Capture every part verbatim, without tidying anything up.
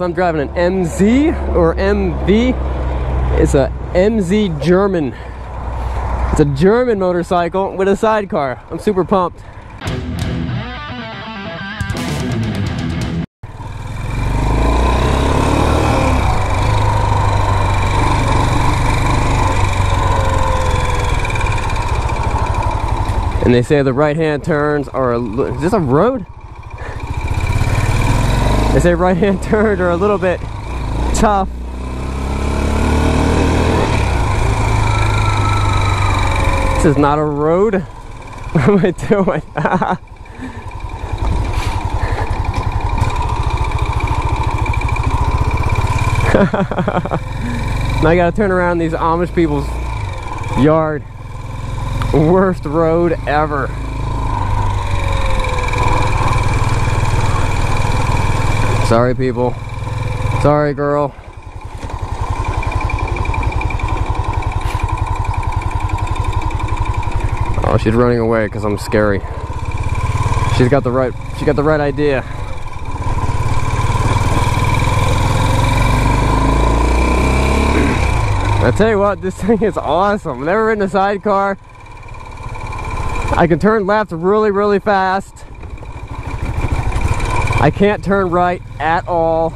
I'm driving an M Z or M V. It's a M Z German. It's a German motorcycle with a sidecar. I'm super pumped. And they say the right-hand turns are a little... Is this a road? They say right-hand turns are a little bit tough. This is not a road. What am I doing? Now I gotta turn around these Amish people's yard. Worst road ever. Sorry, people. Sorry, girl. Oh, she's running away because I'm scary. She's got the right. She got the right idea. I tell you what, this thing is awesome. I've never ridden a sidecar. I can turn left really, really fast. I can't turn right at all.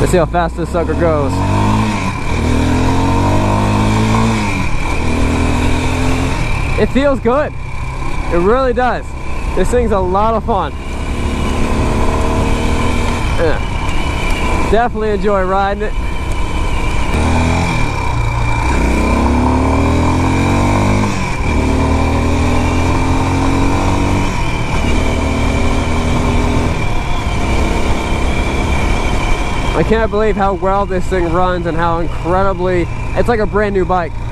Let's see how fast this sucker goes. It feels good. It really does. This thing's a lot of fun. Yeah. Definitely enjoy riding it. I can't believe how well this thing runs and how incredibly, it's like a brand new bike.